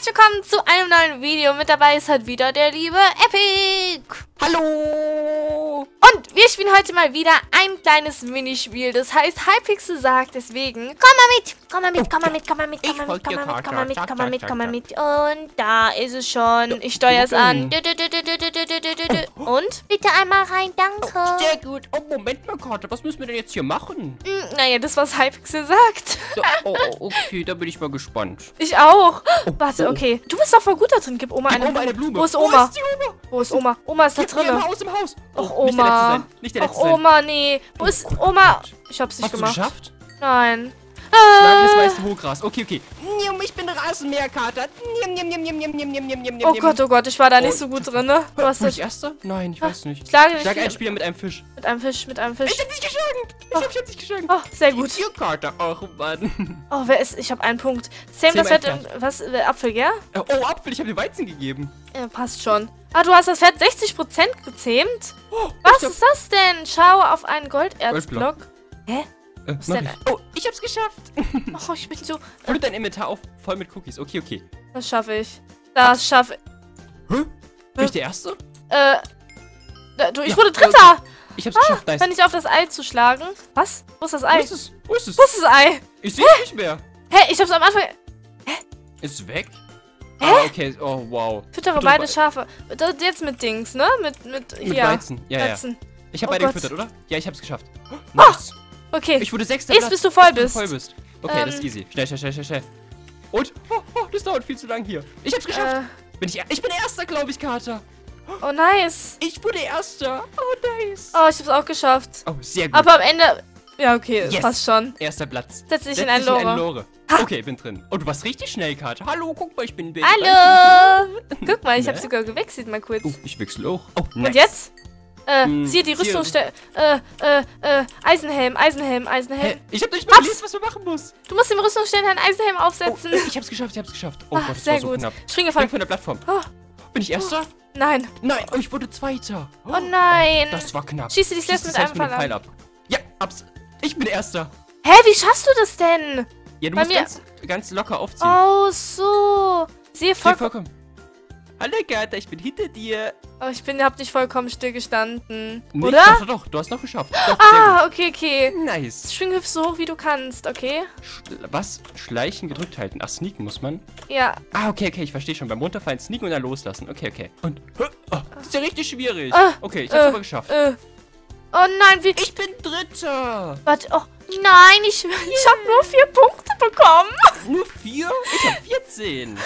Herzlich willkommen zu einem neuen Video. Mit dabei ist halt wieder der liebe Epic. Hallo! Und wir spielen heute mal wieder ein kleines Minispiel. Das heißt, Hypixel sagt deswegen: Komm mal mit. Und da ist es schon. Ich steuere es an. Und? Bitte einmal rein, danke. Sehr gut. Oh, Moment mal, Karte. Was müssen wir denn jetzt hier machen? Naja, das, was Hypixel sagt. Oh, okay, da bin ich mal gespannt. Ich auch. Warte, okay. Du bist doch voll gut da drin. Gib Oma eine Blume. Wo ist Oma? Wo ist die Oma? Wo ist Oma? Oma ist da drin. Im Haus. Och, Oma. Nicht der Letzte sein. Och, Oma, nee. Wo ist Oma? Ich hab's nicht gemacht. Hast du geschafft? Nein. Schlagendes weiße Hochgras. Okay. Ich bin Rasenmäherkater. Oh Gott. Ich war da nicht so gut drin, ne? Was ist das Erste? Nein, ich weiß nicht. Schlag einen Spieler mit einem Fisch. Mit einem Fisch. Ich hab dich geschlagen. Oh, sehr gut. Kater. Oh, Mann. Oh, wer ist... Ich hab einen Punkt. Sam, das wird... Was? Apfel, gell? Oh, Apfel. Ich hab dir Weizen gegeben. Passt schon. Ah, du hast das Pferd 60% gezähmt? Was ist das denn? Schau auf einen Golderzblock. Hä? Oh, ich hab's geschafft. Oh, ich bin so... Fülle dein Inventar auf, voll mit Cookies. Okay. Das schaffe ich. Hä? Bin ich der Erste? Du, ich wurde Dritter. Okay. Ich hab's geschafft, nice. Wenn ich auf das Ei zu schlagen. Was? Wo ist das Ei? Wo ist das Ei? Ich seh's nicht mehr. Hä? Ich hab's am Anfang... Hä? Ist es weg? Hä? Ah, okay. Oh, wow. Füttere beide Schafe. Jetzt mit Dings, ne? Mit Weizen. Ja. Ich hab beide gefüttert, oder? Ja, ich hab's geschafft. Nice. Okay. Ich wurde Sechster. Jetzt bist du voll bist. Okay, das ist easy. Schnell. Und? Oh, das dauert viel zu lang hier. Ich hab's geschafft. Ich bin Erster, glaube ich, Kater. Oh, nice. Ich wurde Erster. Oh, nice. Oh, ich hab's auch geschafft. Oh, sehr gut. Aber am Ende... Ja, okay, passt schon. Erster Platz. Setz dich in eine Lore. Okay, bin drin. Und du warst richtig schnell, Kater. Hallo, guck mal, ich bin... Hallo. Guck mal, ich hab sogar gewechselt, mal kurz. Oh, ich wechsle auch. Oh, nice. Und jetzt? Siehe die Rüstung... Eisenhelm. Hä? Ich hab nicht mal gelesen, was man machen muss. Du musst den Rüstungsständer einen Eisenhelm aufsetzen. Oh, ich hab's geschafft. Oh Gott, das war so knapp. Ich bin gefallen von der Plattform. Oh. Bin ich Erster? Nein, ich wurde Zweiter. Oh nein. Das war knapp. Schieße dich selbst mit einem Pfeil ab. Ja, ich bin Erster. Hä, wie schaffst du das denn? Ja, du musst ganz locker aufziehen. Oh, so. Siehe vollkommen. Hallo, Kater, ich bin hinter dir. Oh, hab nicht vollkommen still gestanden. Nee, oder? Doch, du hast noch geschafft. Doch, okay. Nice. Schwinghüpf so hoch, wie du kannst, okay? Was? Schleichen gedrückt halten. Ach, sneaken muss man? Ja. Ah, okay, ich verstehe schon. Beim Runterfallen sneaken und dann loslassen. Okay. Und, das ist ja richtig schwierig. Okay, ich hab's aber geschafft. Oh nein, ich bin Dritter. Warte, oh. Nein, ich habe nur 4 Punkte bekommen. Nur 4? Ich habe 14.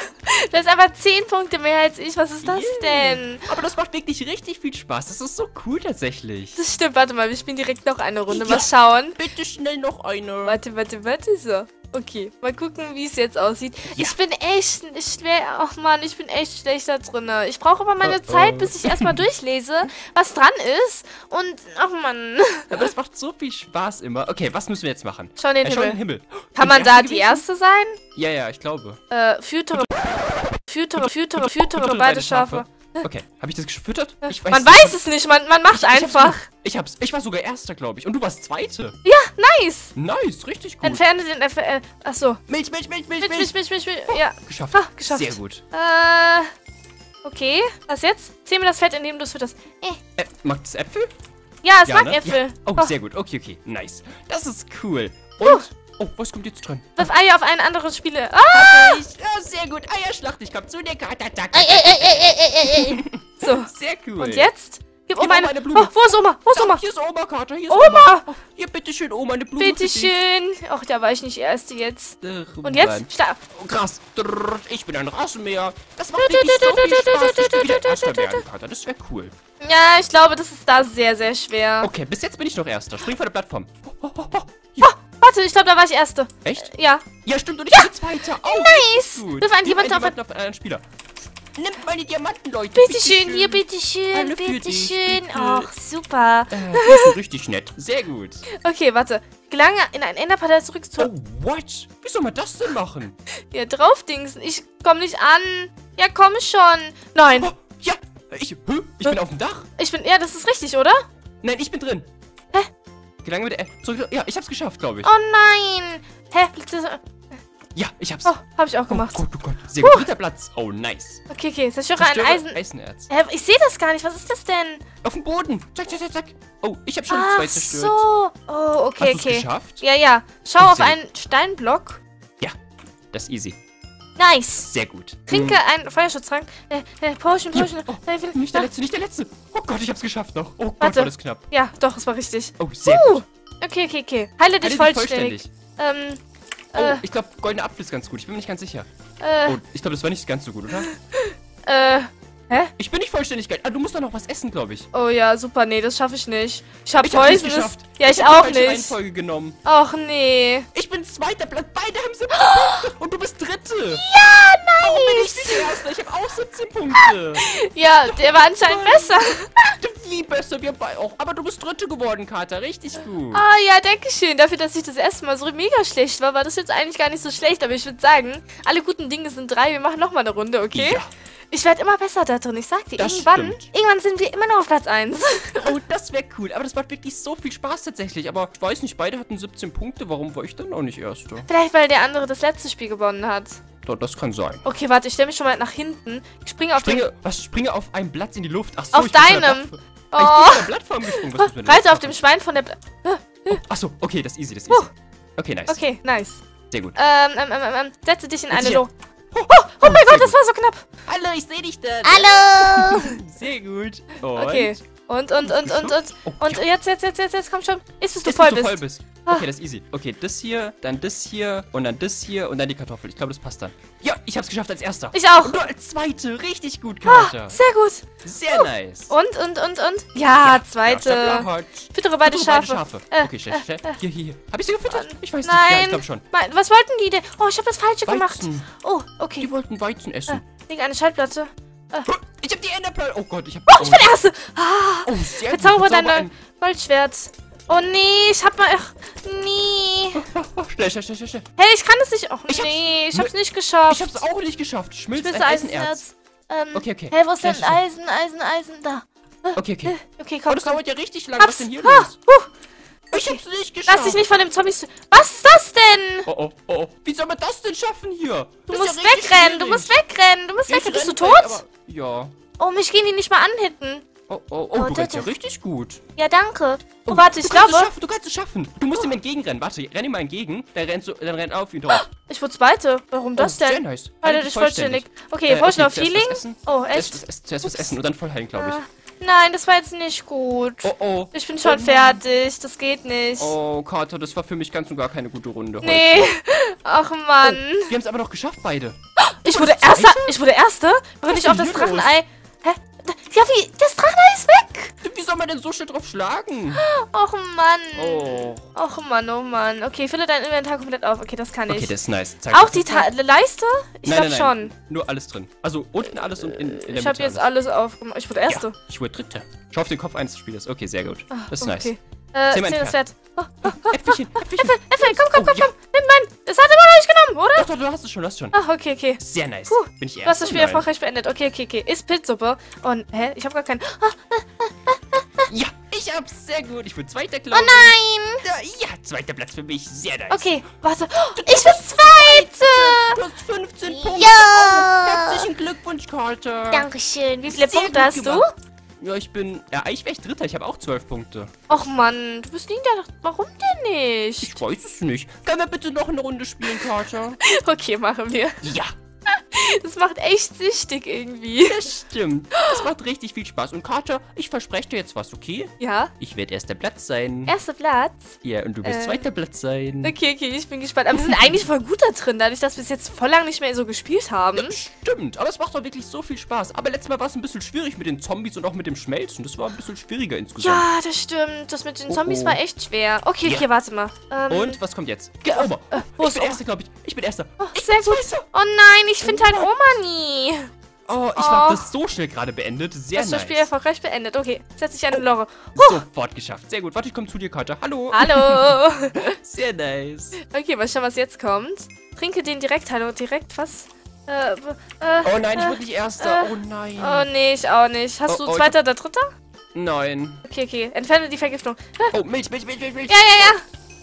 Du hast aber 10 Punkte mehr als ich. Was ist das denn? Aber das macht wirklich richtig viel Spaß. Das ist so cool tatsächlich. Das stimmt. Warte mal, wir spielen direkt noch eine Runde. Mal schauen. Bitte schnell noch eine. Warte. So. Okay, mal gucken, wie es jetzt aussieht. Ja. Ich bin echt schlecht da drin. Ich brauche aber meine Zeit, bis ich erstmal durchlese, was dran ist. Und, aber das macht so viel Spaß immer. Okay, was müssen wir jetzt machen? Schau in den Himmel. Kann man da die Erste sein? Ja, ich glaube. Füttere beide Schafe. Okay, habe ich das gefüttert? Man weiß es nicht, man macht einfach. Ich war sogar Erster, glaube ich. Und du warst Zweite. Ja, nice. Nice, richtig gut. Entferne den... Achso. Milch. Ja. Geschafft. Sehr gut. Okay, was jetzt? Zähl mir das Fett, indem du es fütterst. Mag das Äpfel? Ja, es mag Äpfel. Ja. Oh, sehr gut. Okay. Nice. Das ist cool. Und... Oh, was kommt jetzt dran? Wirf Eier auf einen anderen Spieler. Ah! Oh, sehr gut. Eierschlacht. Ich komm zu dir. So. Sehr cool. Und jetzt? Gib Oma eine Blume. Wo ist Oma? Hier ist Oma, Kater. Hier ist Oma. Oh, hier, bitteschön, Oma, eine Blume. Bitteschön. Ach, da war ich nicht Erste jetzt. Und jetzt? Oh, krass. Ich bin ein Rasenmäher. Das macht wirklich so viel Spaß. Ich bin wieder Erster werden, Kater. Das wäre cool. Ja, ich glaube, das ist da sehr, sehr schwer. Okay, bis jetzt bin ich noch Erster. Spring von der Plattform. Warte, ich glaube, da war ich Erste. Echt? Ja. Ja, stimmt. Und ich bin Zweiter. Oh, nice. Wirf einen Diamanten auf einen Spieler. Nimmt meine Diamanten, Leute. Bitteschön. Ach, super. Das ist richtig nett. Sehr gut. Okay, warte. Gelange in ein Enderportal zurück zu... Oh, what? Wie soll man das denn machen? Ja, draufdingsen. Ich komm nicht an. Ja, komm schon. Nein. Oh, ja. Ich bin auf dem Dach. Ja, das ist richtig, oder? Nein, ich bin drin. Hä? Gelange mit der... Ja, ich hab's geschafft, glaube ich. Oh nein. Hä? Ja, ich hab's. Oh, hab ich auch gemacht. Oh Gott, sehr gut. Guter Platz. Oh, nice. Okay, okay. Zerstöre ein Eisenerz. Hä, ich sehe das gar nicht. Was ist das denn? Auf dem Boden. Zack, zack, zack, zack. Oh, ich hab schon zwei zerstört. Ach so. Oh, okay, hast okay. Geschafft? Ja, ja. Schau auf einen Steinblock. Ja, das ist easy. Nice. Sehr gut. Trinke einen Feuerschutztrank. Potion. Oh, nicht der letzte, nicht der letzte. Oh Gott, ich hab's geschafft noch. Oh Gott, war das knapp. Ja, doch, es war richtig. Oh, sehr gut. Okay, okay, okay. Heile dich vollständig. Oh, ich glaube, goldener Apfel ist ganz gut. Ich bin mir nicht ganz sicher. Oh, ich glaube, das war nicht ganz so gut, oder? Hä? Ich bin nicht vollständig geil. Ah, du musst doch noch was essen, glaube ich. Oh ja, super. Nee, das schaffe ich nicht. Ich habe Poison geschafft. Ja, ich auch nicht. Ich habe die falsche Reihenfolge genommen. Och, nee. Ich bin zweiter Platz. Beide haben 17 Punkte. Und du bist dritte. Ja, nice. Warum bin ich nicht erster? Ich habe auch 17 Punkte. Ja, der war anscheinend besser. Wie besser, wir beide auch. Aber du bist dritte geworden, Kater. Richtig gut. Ah, ja, danke schön. Dafür, dass ich das erste Mal so mega schlecht war, war das jetzt eigentlich gar nicht so schlecht. Aber ich würde sagen, alle guten Dinge sind drei. Wir machen nochmal eine Runde, okay? Ja. Ich werde immer besser da drin. Ich sag dir, irgendwann sind wir immer noch auf Platz 1. Oh, das wäre cool. Aber das macht wirklich so viel Spaß tatsächlich. Aber ich weiß nicht, beide hatten 17 Punkte. Warum war ich dann auch nicht Erster? Vielleicht, weil der andere das letzte Spiel gewonnen hat. Doch, das kann sein. Okay, warte, ich stelle mich schon mal nach hinten. Ich springe auf springe auf einem Blatt in die Luft. Ach so, auf deinem. Oh. Ich bin auf der Plattform gesprungen. Was reite auf dem Schwein von der... Ach so, okay, das ist easy, das ist easy. Okay, nice. Okay, nice. Sehr gut. Setze dich in eine Loch. Oh mein Gott, das war so knapp. Hallo, ich sehe dich denn. Hallo. Sehr gut. Und? Okay. Und jetzt komm schon. Jetzt bist du voll. Okay, das ist easy. Okay, das hier und dann die Kartoffel. Ich glaube, das passt dann. Ja, ich hab's geschafft als Erster. Ich auch. Und du als Zweite. Richtig gut, Kater. Oh, sehr gut. Sehr nice. Und? Ja, Zweite. Ja, füttere beide Schafe. Okay, schnell. Hier. Hab ich sie gefüttert? Ich weiß nicht. Ja, ich glaube schon. Was wollten die denn? Oh, ich hab das Falsche gemacht. Oh, okay. Die wollten Weizen essen. Wegen einer Schallplatte. Ich hab die Enderpearl. Oh Gott, ich hab... Oh, ich bin der Erste. Oh, sehr gut. Verzauber dein Goldschwert. Oh nee, ich hab mal... Schnell. Hey, ich kann es nicht... Oh nee, ich hab's nicht geschafft. Ich hab's auch nicht geschafft. Schmilze Eisenerz. Okay. Hey, wo ist denn Eisen? Da. Okay. Okay, komm. Oh, das dauert ja richtig lang. Was ist denn hier los? Ich hab's nicht geschafft. Lass dich nicht von dem Zombie... Was ist das denn? Oh. Wie soll man das denn schaffen hier? Du musst wegrennen, du musst wegrennen. Bist du tot? Ja. Oh, mich gehen die nicht mal anhitten. Oh, du rennst ja richtig gut. Ja, danke. Oh, warte, ich glaube... Du kannst es schaffen. Du musst ihm entgegenrennen. Warte, renn ihm mal entgegen. Dann renn auf ihn drauf. Ich wurde Zweite. Warum das denn? Sehr nice. Halte dich vollständig. Okay, Potion auf Healing. Oh, echt? Zuerst was essen und dann voll heilen, glaube ich. Nein, das war jetzt nicht gut. Oh. Ich bin schon fertig. Das geht nicht. Oh, Kater, das war für mich ganz und gar keine gute Runde heute. Nee. Ach, Mann. Wir haben es aber doch geschafft, beide. Ich wurde Erste? Warum nicht auf das Drachenei... Hä? Ja, wie? Das Drachenei ist weg! Wie soll man denn so schnell drauf schlagen? Och, Mann. Oh Mann. Okay, fülle dein Inventar komplett auf. Okay, das kann ich. Okay, das ist nice. Zeig auch die Leiste? Ich glaube schon. Nur alles drin. Also unten alles und in der Mitte. Ich habe jetzt alles aufgemacht. Ich wurde Erste. Ja, ich wurde Dritte. Schau auf den Kopf eines Spielers. Okay, sehr gut. Das ist nice. Äpfelchen. Äpfel, komm. Nimm meinen. Das hat immer noch nicht genommen, oder? Doch, du hast es schon, Ah, okay. Sehr nice. Bin ich erst. Du hast das Spiel erfolgreich beendet. Okay. Ist Pilzsuppe. Und, ich hab gar keinen. Ja, ich hab's. Sehr gut. Ich bin Zweiter, glaube ich. Oh nein! Ja, Zweiter Platz für mich. Sehr nice. Okay, warte. Ich bin Zweite! Du hast 15 Punkte. Ja! Herzlichen Glückwunsch, Carter. Dankeschön. Wie viele Punkte hast du? Ja, ich bin... Ja, ich wäre Dritter. Ich habe auch 12 Punkte. Och, Mann. Du bist nie da. Warum denn nicht? Ich weiß es nicht. Können wir bitte noch eine Runde spielen, Kater? Okay, machen wir. Ja. Das macht echt süchtig irgendwie. Das stimmt. Das macht richtig viel Spaß. Und Kater, ich verspreche dir jetzt was, okay? Ja. Ich werde erster Platz sein. Erster Platz? Ja, und du wirst zweiter Platz sein. Okay, ich bin gespannt. Aber wir sind eigentlich voll gut da drin, dadurch, dass wir es jetzt voll lang nicht mehr so gespielt haben. Ja, stimmt, aber es macht doch wirklich so viel Spaß. Aber letztes Mal war es ein bisschen schwierig mit den Zombies und auch mit dem Schmelzen. Das war ein bisschen schwieriger insgesamt. Ja, das stimmt. Das mit den Zombies war echt schwer. Okay, okay, warte mal. Und, was kommt jetzt? Geht over. Ich bin Erster, glaube ich. Ich bin Erster. Oh, sehr gut. Oh nein, ich finde halt Oma nie. Oh, ich habe das so schnell gerade beendet. Sehr nice. Das Spiel erfolgreich beendet. Okay, setz dich an eine Lore. Sofort geschafft. Sehr gut. Warte, ich komme zu dir, Kater. Hallo. Sehr nice. Okay, mal schauen, was jetzt kommt. Trinke den direkt. Hallo, direkt. Was? Oh nein, ich wurde nicht Erster. Oh nein. Oh nee, ich auch nicht. Hast du Zweiter oder Dritter? Nein. Okay. Entferne die Vergiftung. Oh, Milch. Ja.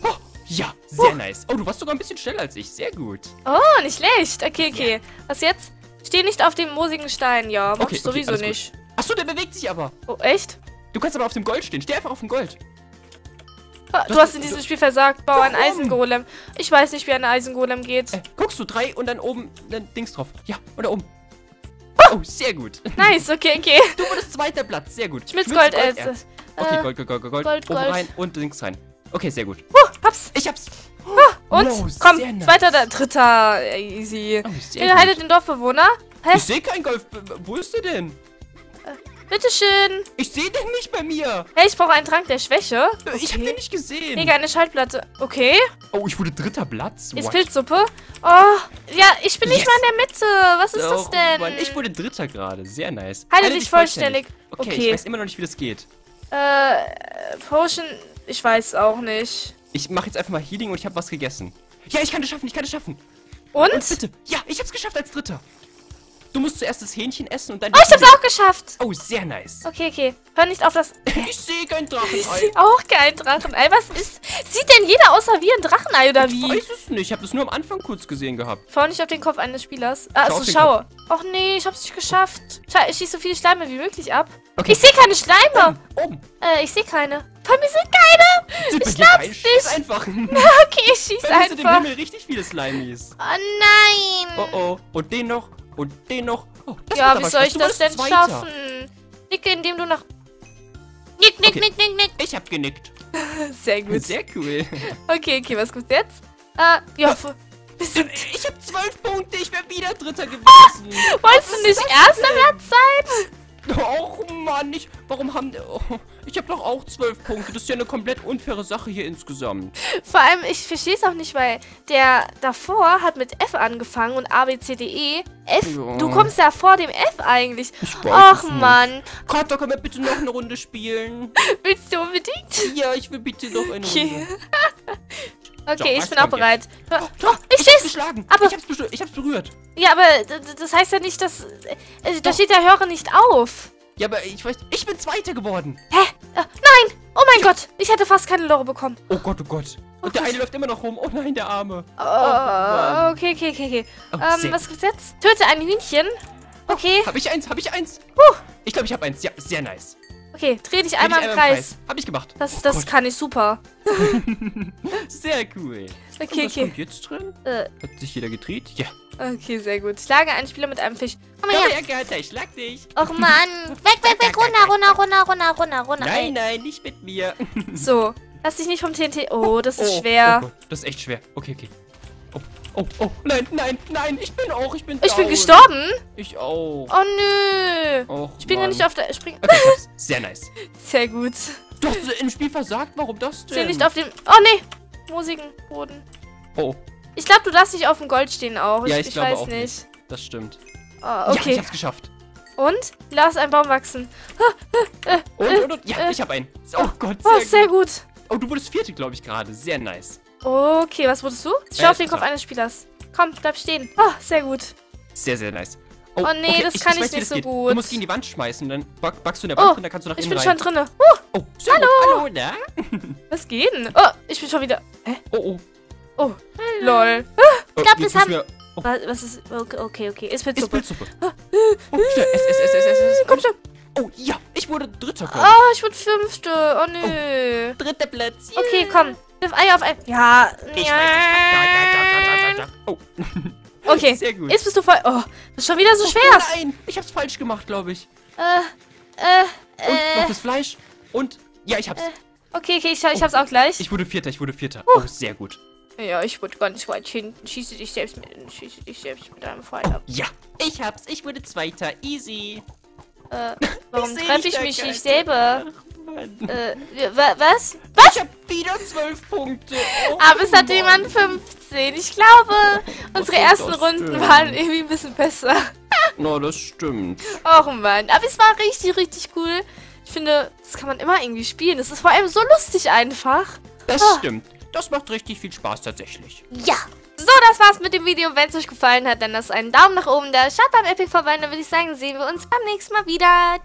Oh. Ja, sehr nice. Oh, du warst sogar ein bisschen schneller als ich. Sehr gut. Oh, nicht schlecht. Okay, okay. Ja. Was jetzt? Steh nicht auf dem moosigen Stein. Ja, mach ich sowieso nicht. Achso, der bewegt sich aber. Oh, echt? Du kannst aber auf dem Gold stehen. Steh einfach auf dem Gold. Du hast in diesem Spiel versagt. Bau einen Eisengolem. Ich weiß nicht, wie ein Eisengolem geht. Guckst du, 3 und dann oben dann Dings drauf. Ja, und da oben. Oh, sehr gut. Nice, okay, okay. Du wurdest 2. Platz, sehr gut. Schmilzgold, Elze. Okay, Gold, oben rein und links rein. Okay, sehr gut. Hab's. Ich hab's. Und? No, komm, nice. 2., 3. Easy. Oh, heilt den Dorfbewohner. Hä? Ich sehe keinen Golf. Wo ist der denn? Bitteschön. Ich sehe den nicht bei mir. Hey, ich brauche einen Trank der Schwäche. Okay. Ich hab den nicht gesehen. Mega, eine Schaltplatte. Okay. Oh, ich wurde 3. Platz. Ist Pilzsuppe. Oh, ja, ich bin nicht mal in der Mitte. Was ist das denn? Mann, ich wurde 3. gerade. Sehr nice. Heile dich vollständig. Okay, ich weiß immer noch nicht, wie das geht. Potion, ich weiß auch nicht. Ich mache jetzt einfach mal Healing und ich habe was gegessen. Ja, ich kann das schaffen, ich kann das schaffen. Und bitte. Ja, ich hab's geschafft als 3. Du musst zuerst das Hähnchen essen und dann... Oh, ich hab's auch geschafft! Oh, sehr nice. Okay, okay. Hör nicht auf das... Ich sehe kein Drachenei. Ich sehe auch kein Drachenei. Was ist... Sieht denn jeder außer wir ein Drachenei oder wie? Ich weiß es nicht. Ich habe das nur am Anfang kurz gesehen gehabt. Fahr nicht auf den Kopf eines Spielers. Ah, also schaue. Och nee, ich hab's nicht geschafft. Ich schieße so viele Schleime wie möglich ab. Okay. Ich sehe keine Schleime. Oben. Ich sehe keine. Von mir sind keine! Ich schnapp's nicht! Einfach. Okay, ich schieß einfach. Du dem Himmel richtig viele Slimies. Oh nein! Oh oh. Und den noch. Und den noch. Oh, ja, wie soll ich das denn schaffen? Nicke, indem du nach... Nick. Ich hab genickt. Sehr gut. Sehr cool. Okay, okay, was kommt jetzt? Ja. Ich hab 12 Punkte, ich wäre wieder 3. gewesen. Wolltest du nicht 1. Platz sein? Och Mann, warum haben... ich habe doch auch 12 Punkte. Das ist ja eine komplett unfaire Sache hier insgesamt. Vor allem, ich verstehe es auch nicht, weil der davor hat mit F angefangen und A, B, C, D, E. F? Ja. Du kommst ja vor dem F eigentlich. Och Mann. Kater, können wir bitte noch eine Runde spielen? Willst du unbedingt? Ja, ich will bitte noch eine Runde. Okay, so, ich bin auch bereit. Ich hab's geschlagen. Aber ich hab's berührt. Ja, aber das heißt ja nicht, dass... da steht der Hörer nicht auf. Ja, aber ich weiß... Ich bin 2. geworden. Hä? Nein! Oh mein Gott! Ich hätte fast keine Lore bekommen. Oh Gott, oh Gott. Und der eine läuft immer noch rum. Oh nein, der Arme. Oh, okay. Was gibt's jetzt? Töte ein Hühnchen. Okay. Hab ich eins? Ich glaube, ich hab eins. Ja, sehr nice. Okay, dreh dich einmal im Kreis. Hab ich gemacht. Das kann ich super. Sehr cool. Okay, was kommt jetzt drin? Hat sich jeder gedreht? Ja. Okay, sehr gut. Schlage einen Spieler mit einem Fisch. Komm her. Ich schlag dich. Och Mann. Weg. Runter. Nein, nicht mit mir. So, lass dich nicht vom TNT. Oh, das ist schwer. Oh Gott, das ist echt schwer. Okay. Oh, nein, ich bin gestorben? Ich auch. Oh, nö. Och, ich bin ja nicht auf der... Okay, sehr nice. Sehr gut. Du hast im Spiel versagt, warum das denn? Ich bin nicht auf dem... Oh, nee. Moosigen Boden. Oh. Ich glaube, du darfst nicht auf dem Gold stehen auch. Ja, ich glaube auch nicht. Das stimmt. Oh, okay. Ja, ich hab's geschafft. Und? Lass einen Baum wachsen. Und. Ja, ich hab einen. Oh Gott, sehr gut. Oh, du wurdest 4. glaube ich gerade. Sehr nice. Okay, was wurdest du? Schau auf den Kopf eines Spielers. Komm, bleib stehen. Oh, sehr gut. Sehr, sehr nice. Oh, nee, okay, das kann ich nicht so gut. Du musst ihn in die Wand schmeißen, dann backst du in der Wand und dann kannst du nach innen rein. Ich bin schon drin. Sehr gut. Hallo, na? Was geht denn? Oh, ich bin schon wieder... Hä? Oh. Lol. Ich glaube, das haben... Was ist... Okay. Ist Pilzsuppe. Schnell. Ess. Komm schon. Oh, ja. Ich wurde 3. Oh, ich wurde 5. Oh, nö. 3. Platz. Okay, komm. Ei auf ein. Ja. Ich weiß. Oh. Okay. Sehr gut. Jetzt bist du voll. Oh, das ist schon wieder so schwer. Nein, ich hab's falsch gemacht, glaube ich. Und noch das Fleisch. Und. Ja, ich hab's. Okay, ich hab's auch gleich. Ich wurde Vierter. Oh, sehr gut. Ja, ich wurde ganz weit hinten. Schieße dich selbst mit einem Pfeil ab. Ja. Ich hab's. Ich wurde 2. Easy. Warum treffe ich mich nicht selber? Was? Ich hab wieder 12 Punkte. Aber es hatte jemand 15. Ich glaube, unsere ersten Runden waren irgendwie ein bisschen besser. Na, das stimmt. Och Mann. Aber es war richtig, richtig cool. Ich finde, das kann man immer irgendwie spielen. Das ist vor allem so lustig einfach. Das stimmt. Das macht richtig viel Spaß tatsächlich. Ja. So, das war's mit dem Video. Wenn es euch gefallen hat, dann lasst einen Daumen nach oben da. Schaut beim Epic vorbei. Dann würde ich sagen, sehen wir uns beim nächsten Mal wieder.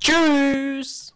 Tschüss.